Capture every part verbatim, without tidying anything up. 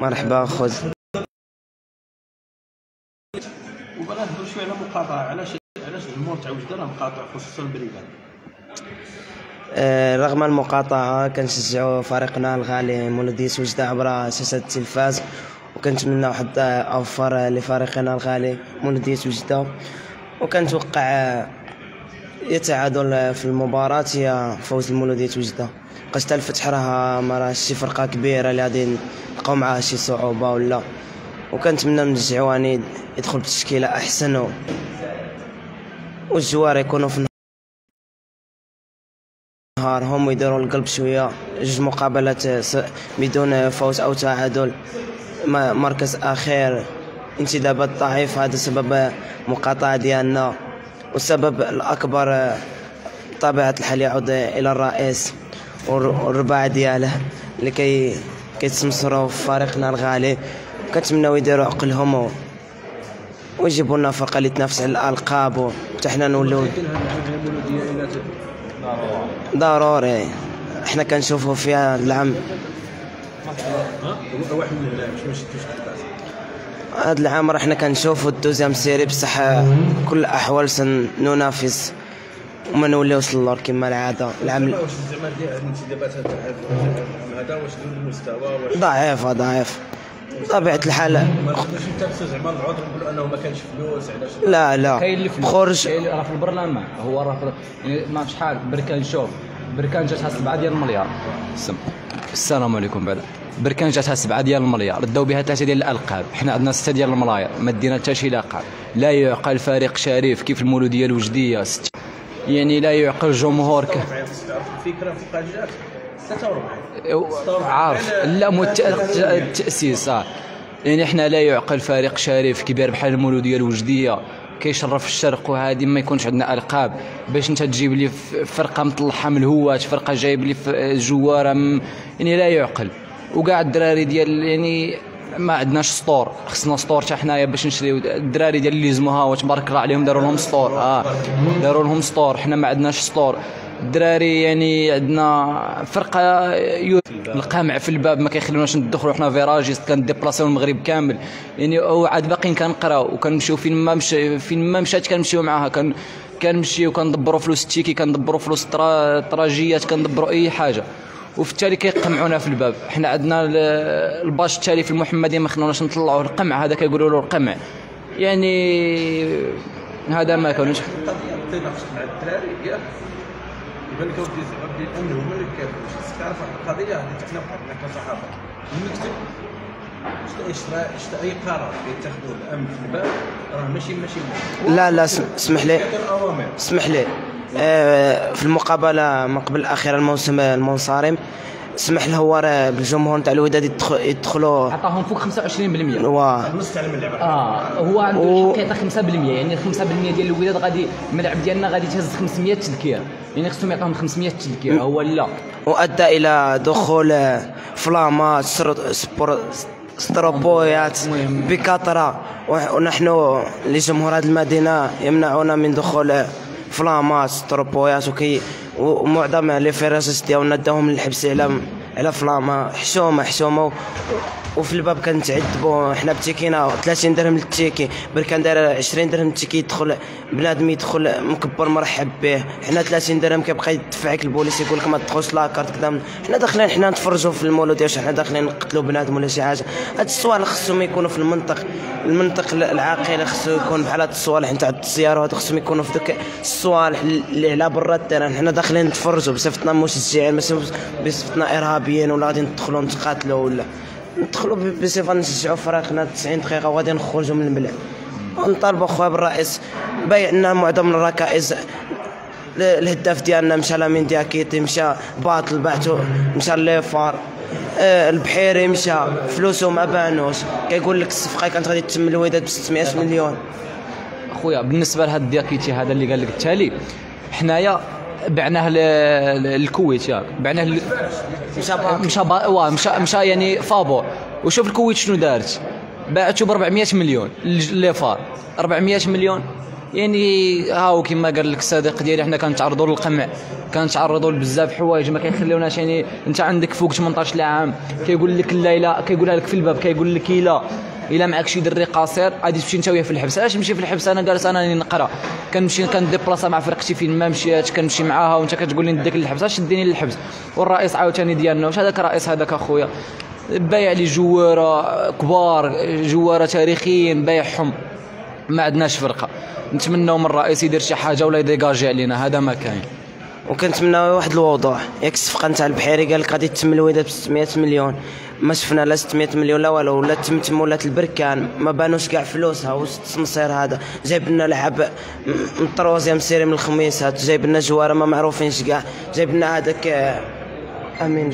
مرحبا خوز. وبغا نهضروا شويه على المقاطعه، علاش علاش المولودية وجدة راه مقاطع خصوصا البريبان؟ رغم المقاطعه كنشجعوا فريقنا الغالي مولودية وجدة عبر شاشه التلفاز، وكنتمناو حتى اوفر لفريقنا الغالي مولودية وجدة، وكنتوقع يا تعادل في المباراة يا فوز المولودية وجدة. قاش الفتح راها ما راهش شي فرقة كبيرة اللي غادي نلقاو معاها شي صعوبة ولا، وكنتمنى من الجعواني يدخل بتشكيلة أحسن والجوار يكونوا في نهارهم ويديروا القلب شوية. جوج مقابلات بدون فوز أو تعادل، مركز أخير، انتدابات ضعيفة، هذا سبب مقاطعة ديالنا. والسبب الأكبر بطبيعة الحال يعود إلى الرئيس والرباع دياله اللي كي كيتسمسروا في فريقنا الغالي، وكنتمناو يديروا عقلهم ويجيبوا لنا فرقة اللي تنافس على الألقاب حتى حنا نوليو. ضروري حنا كنشوفوا فيها العام. هاد العام راه حنا كنشوفوا الدوزيام سيري، بصح كل الاحوال سننافس وما نوليوش اللور كما العاده. العام واش زعما الانتدابات هذا واش دون المستوى واش ضعيفه ضعيف بطبيعه الحال. ما نقدرش نتفسوا زعما العذر نقولوا انه ما كانش فلوس علاش لا لا خرج راه في البرلمان هو راه يعني ما شحال بركان شوف بركان جاتها سبعة ديال المليار. السلام عليكم. بعدا بركان جاتها سبعة ديال المليار داو بها ثلاثة ديال الألقاب، حنا عندنا ستة ديال الملاير ما دينا حتى شي لقب. لا يعقل فريق شريف كيف المولودية الوجدية ست، يعني لا يعقل جمهور ك... الفكرة فوق جات ستة وأربعين عارف لا مت... التأسيس آه. يعني حنا لا يعقل فريق شريف كبير بحال المولودية الوجدية كيشرف الشرق وهادي ما يكونش عندنا القاب، باش انت تجيب لي فرقه مطلحه من الهوات، فرقه جايب لي جواره م... يعني لا يعقل. وكاع الدراري ديال يعني ما عندناش سطور، خصنا سطور حتى حنايا باش نشريو. الدراري ديال اللي زموها تبارك الله عليهم داروا لهم سطور اه داروا لهم سطور، حنا ما عندناش سطور. الدراري يعني عندنا فرقه يو... القمع في الباب ما كيخلوناش ندخلوا، حنا فيراجيست كنديبلاسيو المغرب كامل. يعني عاد باقيين كنقراو وكنمشيو فين ما مش... فين ما مشات كنمشيو معاها، كن كنمشيو كندبروا فلوس التيكي، كندبروا فلوس الترا... التراجيات، كندبروا اي حاجه، وفي التالي كيقمعونا في الباب. حنا عندنا الباش التالي في المحمدي ما خلوناش نطلعوه، القمع هذا كيقولوا له القمع، يعني هذا ما كانوش. بان كاودي زعما بلي الامن هما اللي كيعرفوا خصك تعرف واحد القضيه اللي تكنا بحالنا كصحافه المكتب اشراء اشراء اي قرار كيتاخذوه الامن في الباب راه ماشي ماشي لا لا اسمح لي اسمح لي آه في المقابله من قبل الاخيره الموسم المنصرم سمح له هو راه بالجمهور نتاع الوداد يدخلوا عطاهم فوق خمسة وعشرين بالمية واه نص تاع الملعب اه هو عنده و... الحق يعطي خمسة بالمية، يعني خمسة بالمية ديال الوداد غادي الملعب ديالنا غادي تهز خمسمية تذكير، يعني خصهم يعطيهم خمسمية تذكير. هو لا وادى الى دخول فلاما سبور ستروبويات بكثره، ونحن لجمهور هذه المدينه يمنعونا من دخول فلاما ستروبويات، وكي ومعظم لي فيراسس ديالنا داوهم للحبس على على فلاما حشومه حشومه، وفي الباب كنتعذبوا حنا بتيكينا ثلاثين درهم للتيكي، بركان داير عشرين درهم التيكي، يدخل بنادم يدخل مكبر مرحب به، حنا ثلاثين درهم كيبقى يدفعك البوليس يقول لك ما تدخلش لاكارت كذا. حنا داخلين حنا نتفرجوا في المولودية واش حنا داخلين نقتلوا بنادم ولا شي حاجه؟ هاد الصوالح خصهم يكونوا في المنطق المنطق العاقله، خصو يكون بحال هاد الصوالح نتاع السيارة، وهاد خصهم يكونوا في ذوك الصوالح اللي على برا التيران. حنا داخلين نتفرجوا بصفتنا مشجعين، ماشي بصفتنا ارهابيين ولا غادي ندخلوا نتقاتلوا ولا ندخلوا بصفه نشجعوا فريقنا تسعين دقيقه وغادي نخرجوا من الملعب. ونطالبوا خويا بالرئيس بايعنا معظم الركائز، الهداف ديالنا مشى لامين دياكيتي مشى باطل بعتو مشى ليفار، البحيري مشى فلوسه ما بانوش، كيقول لك الصفقه كانت غادي تتم الوداد ب ستمية مليون. خويا بالنسبه لهاد دياكيتي هذا اللي قال لك التالي حنايا بعناه للكويت، ياك بعناه ل... مشى مشى با... مشى مشى يعني فابور. وشوف الكويت شنو دارت، باعته ب أربعمية مليون ليفار أربعمية مليون يعني هاو كما قال لك الصديق ديالي حنا كنتعرضوا للقمع، كنتعرضوا لبزاف حوايج ما كيخليوناش. يعني انت عندك فوق ثمنطاش عام كيقول لك لا، الا كيقولها لك في الباب كيقول لك لا، الا معاك شي دري قصير غادي تمشي انت وياه في الحبس. علاش نمشي في الحبس؟ انا جالس انا نقرا، كنمشي كنديبلاصا مع فرقتي فين ما مشيت كنمشي معاها، وانت كتقول لي نديك للحبس، اش شديني للحبس؟ والرئيس عاوتاني ديالنا واش هذاك الرئيس هذاك اخويا بايع لي جواره كبار، جواره تاريخيين بايعهم، ما عندناش فرقه. نتمناو من الرئيس يدير شي حاجه ولا يديكاجي علينا، هذا ما كاين. وكنتمناو واحد الوضوح، ياك الصفقه نتاع البحيري قال لك غادي تتم الوداد ب ستمية مليون، ما شفنا لا ستمية مليون لا والو، ولا تمت مولات البركان ما بانوش كاع فلوسها والتصمصير هذا. جايب لنا لعب من التروزيام سيري من الخميس، جايب لنا جواره ما معروفينش كاع، جايب لنا هذاك امين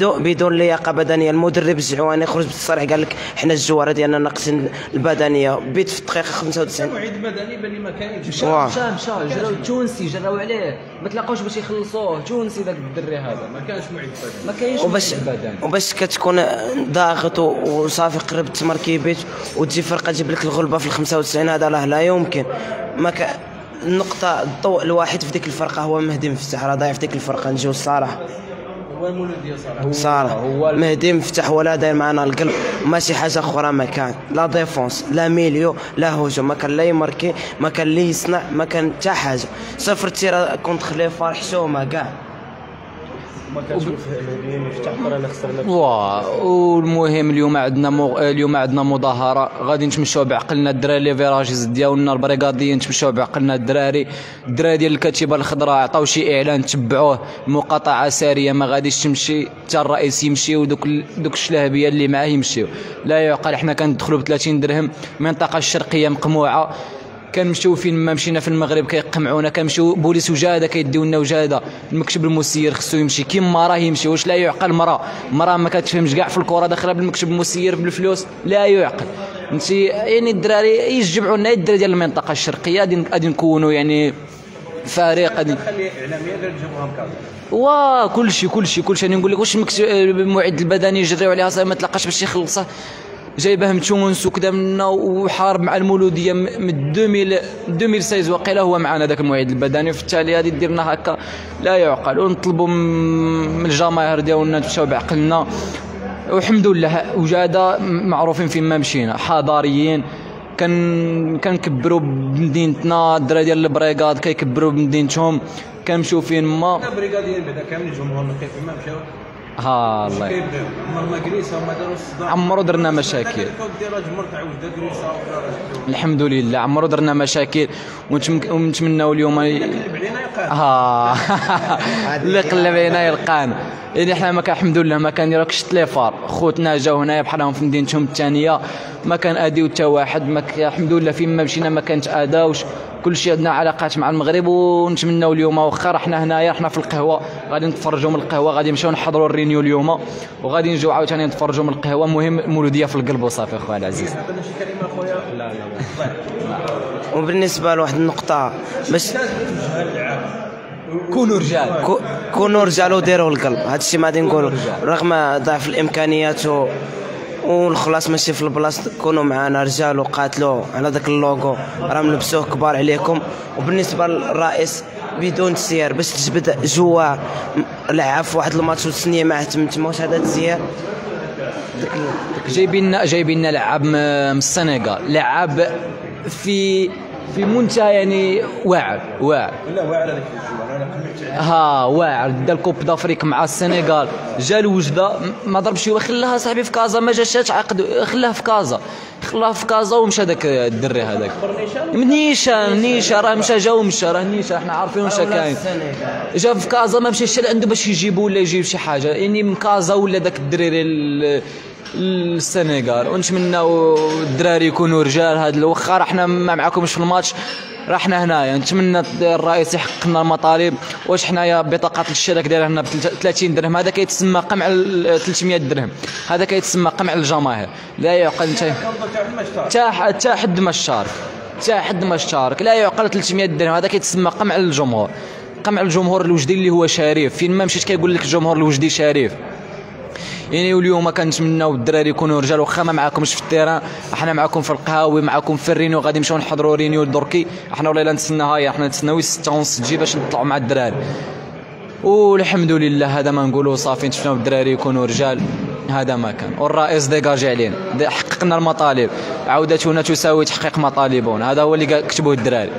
بدون لياقه بدنيه. المدرب الجعواني خرج بالتصريح قال لك حنا الجواره ديالنا ناقصين البدنيه، بيت في الدقيقه خمسة وتسعين توعد بدني باللي ما كاينش. مشى مشى جراو التونسي، جراو عليه ما تلاقاوش باش يخلصوه. تونسي ذاك الدري هذا ما كانش معد بدني، ما كاينش وباش وباش كتكون ضاغط وصافي قرب التمر كيبيت وتجي فرقه تجيب لك الغلبه في خمسة وتسعين، هذا راه لا يمكن. ما ك... النقطه الضوء الواحد في ديك الفرقه هو مهدي مفتاح، راه ضايع في ديك الفرقه نجيو الصراحه. هو المولودية صراحه صراحه مهدي مفتاح ولا داير معنا القلب، ماشي حاجه اخرى. ما كان لا ديفونس لا ميليو لا هجوم، ما كان لا يماركي ما كان لا يصنع، ما كان حتى حاجه. صفر تيرا كونتخ لي فار حشومه كاع، ما كتشوف مهدي مفتاح رانا خسرنا. واه والمهم اليوم عندنا مو... اليوم عندنا مظاهره غادي نتمشاو بعقلنا الدراري، لي فيراجيز ديالنا البريغاديين نتمشاو بعقلنا الدراري. الدراري ديال الكتيبه الخضراء عطاو شي اعلان تبعوه، مقاطعه ساريه ما غاديش تمشي حتى الرئيس يمشي ودوك دوك الشلهبيه اللي معاه يمشيو. لا يعقل حنا كندخلوا ب ثلاثين درهم، المنطقه الشرقيه مقموعه، كنمشيو فين ما مشينا في المغرب كيقمعونا، كنمشيو بوليس وجاده كيديو لنا وجاده، المكتب المسير خصو يمشي كيما راه يمشي. واش لا يعقل؟ مراه مراه ما كتفهمش كاع في الكره، داخله بالمكتب المسير بالفلوس، لا يعقل. انت يعني الدراري يجمعوا لنا الدراري ديال المنطقه الشرقيه، غادي نكونوا يعني فريق غادي نخلي اعلاميه ديال الجمهور كازا. وا كلشي كلشي كلشي. انا نقول لك واش المعد البدني يجريو عليها ما تلاقاش باش يخلصها، جايبها من تونس وكذا منا، وحارب مع المولوديه من ألفين وستطاش وقيله هو معنا ذاك المعيد البدني، وبالتالي هذه دير لنا هكا لا يعقل. ونطلبوا من الجماهير ديالنا تمشاو بعقلنا، والحمد لله وجاده معروفين فين ما مشينا، حضاريين كن كنكبروا بمدينتنا، الدراري ديال البريغاد كيكبروا بمدينتهم، كنمشيو فين ما البريغاديين بعدا كاملين جمهور نقي فين ما مشاو. ها الله كيبداو هما كريسا وما داروش الصداع، عمرو درنا مشاكل الحمد لله، عمرو درنا مشاكل. ونتمناو اليوم ها اللي قلب علينا يلقانا. يعني حنا ما كان الحمد لله ما كان يراكش تليفار، خوتنا جاو هنايا بحالهم في مدينتهم الثانيه، ما كان اديو حتى واحد، ما الحمد لله فين ما مشينا ما كانت اداوش، كلشي عندنا علاقات مع المغرب. ونتمناو اليوم واخا رحنا هنايا حنا في القهوه غادي نتفرجوا من القهوه، غادي نمشيو نحضروا الرينيو اليوم وغادي نجيو عاوتاني نتفرجوا من القهوه. المهم المولوديه في القلب وصافي اخويا العزيز. لا لا لا. وبالنسبه لواحد النقطه باش كونوا رجال، كونوا رجال وديروا القلب، هذا الشيء ما غادي نقولوا رغم ضعف الامكانيات و... والخلاص ماشي في البلاصه. كونوا معنا رجال وقاتلوا على ذاك اللوغو، راه ملبسوه كبار عليكم. وبالنسبه للرئيس بدون تسيير، باش تجبد جوار لعب في واحد الماتش والسنيه ما تمتموش، هذا تسيير. جايبين لنا جايبين لنا لعاب من السنغال، لعاب في في منتهى يعني واعر واعر لا واعر هذاك الجوار، انا قمعت عليه. ها واعر دا الكوب دافريك مع السنغال، جا لوجده ما ضربش، خلاها صاحبي في كازا، ما جاش عقد، خلاها في كازا خلاها في كازا ومشى ذاك الدري هذاك نيشان نيشان راه مشى جا ومشى، راه نيشان حنا عارفين واش كاين. جا في كازا ما مشاش لعنده باش يجيبو ولا يجيب شي حاجه، يعني من كازا ولا ذاك الدريري السنغال. ونتمناو الدراري يكونوا رجال، هذا واخا راه حنا ما معاكمش في الماتش راه حنا هنايا. نتمنى الرئيس يحقق لنا المطالب. واش حنايا بطاقه الاشتراك دايره هنا ب ثلاثين درهم، هذا كيتسمى قمع ثلاثمية درهم، هذا كيتسمى قمع الجماهير، لا يعقل. انت حتى حتى حد ما شارك، حتى حد ما شارك، لا يعقل. ثلاثمية درهم هذا كيتسمى قمع الجمهور، قمع الجمهور الوجدي اللي هو شريف، فين ما مشيت كيقول لك الجمهور الوجدي شريف. يعني واليوم كنتمناو الدراري يكونوا رجال، واخا ما معاكمش في التيران احنا معاكم في القهاوي، معاكم في الرينيو، غادي نمشيو نحضروا رينيو دركي. احنا والله الا نتسنى هاي احنا نتسناو ستة ونص تجي باش نطلعوا مع الدراري، والحمد لله هذا ما نقولوا صافي شفناو الدراري يكونوا رجال، هذا ما كان. والرئيس ديكاجي علينا، حققنا المطالب، عودتنا تساوي تحقيق مطالبنا، هذا هو اللي كتبوه الدراري.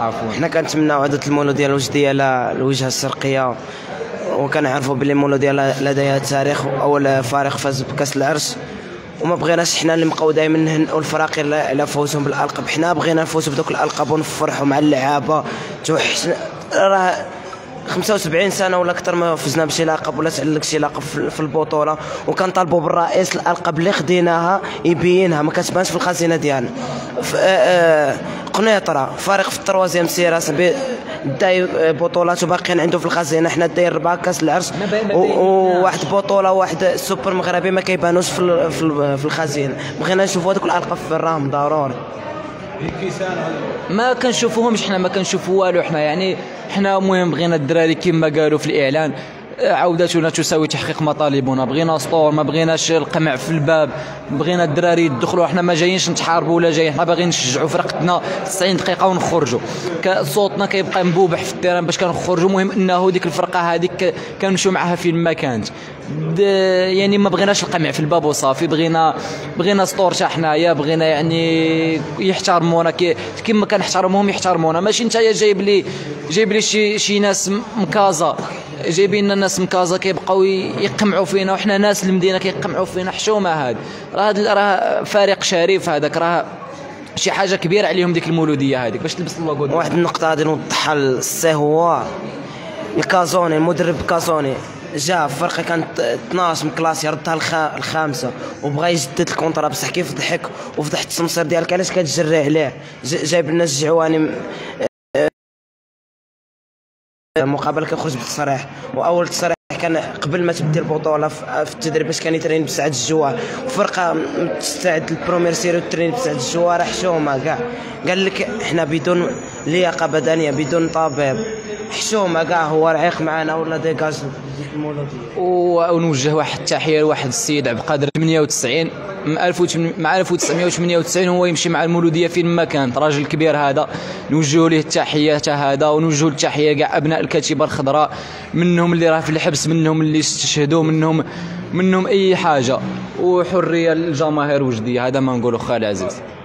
عفوا حنا كنتمناو عوده المولودية الوجدية للوجهه الشرقيه، وكنعرفوا بلي المولودية لديها تاريخ، اول فريق فاز بكاس العرش، وما بغيناش حنا اللي نبقاو دائما نهنئوا الفراقي على فوزهم بالالقاب، حنا بغينا نفوزوا بدوك الالقاب ونفرحوا مع اللعابه. توحشنا راه خمسة وسبعين سنه ولا اكثر ما فزنا بشي لقب ولا تعلق شي لقب في البطوله، وكنطالبوا بالرئيس الالقاب اللي خديناها يبينها، ما كتبانش في الخزينه ديالنا. قنيطره فريق في التروازيام سيره داير بطولات وباقيين عنده في الخزينه، حنا داير اربعه كاس العرش وواحد بطوله وواحد السوبر مغربي ما كيبانوش في في الخزينه. بغينا نشوفوا هذوك الالقاب في الراهم ضروري، ما كنشوفوهمش حنا، ما كنشوفوا والو حنا، يعني حنا المهم بغينا الدراري كما قالوا في الاعلان عودتنا تساوي تحقيق مطالبنا، بغينا سطور، ما بغيناش القمع في الباب، بغينا الدراري يدخلوا، حنا ما جايينش نتحاربوا ولا جايين، حنا باغيين نشجعوا فرقتنا تسعين دقيقه ونخرجوا، صوتنا كيبقى مبوبح في التيران باش كنخرجوا. المهم انه ديك الفرقه هذيك كنمشيو معها فين ما كانت، يعني ما بغيناش القمع في الباب وصافي، بغينا بغينا سطور حتى حنايا، بغينا يعني يحترمونا كما كنحترموهم يحترمونا، ماشي انت جايب لي جايب لي شي شي ناس مكازا، جايبين لنا ناس من كازا كيبقاو يقمعوا فينا، وحنا ناس المدينه كيقمعوا فينا. حشومه هاد راه راه فريق شريف، هذاك راه شي حاجه كبيره عليهم ديك المولوديه هذيك باش تلبس اللوغو. واحد النقطه غادي نوضحها للسي، هو الكازوني المدرب كازوني جا الفرقه كانت اثناش من كلاسي ردها الخامسه، وبغى يجدد الكونطرا، بصح كيف ضحك وفضحت التمصير ديالك علاش كتجري عليه، جايب لنا الجعواني المقابله كيخرج بالتصريح، واول تصريح كان قبل ما تبدا البطوله في التدريب باش كان يترين بسعه الجوار، فرقه تستعد للبروميير سيري ترين بسعه الجوار. حشومه كاع قال لك حنا بدون لياقه بدنيه بدون طبيب، حشومه كاع هو رعيق معنا ولا ديكاج المولودية. ونوجه واحد التحيه لواحد السيد عبد القادر ثمانية وتسعين مع ألف وتسعمائة وثمانية وتسعين، هو يمشي مع المولودية فين ما كانت، راجل كبير هذا نوجهوا ليه التحيه هذا، ونوجهوا التحيه كاع ابناء الكتيبه الخضراء، منهم اللي راه في الحبس، منهم اللي استشهدوا، منهم منهم اي حاجه، وحريه للجماهير وجديه، هذا ما نقولوا خال عزيز.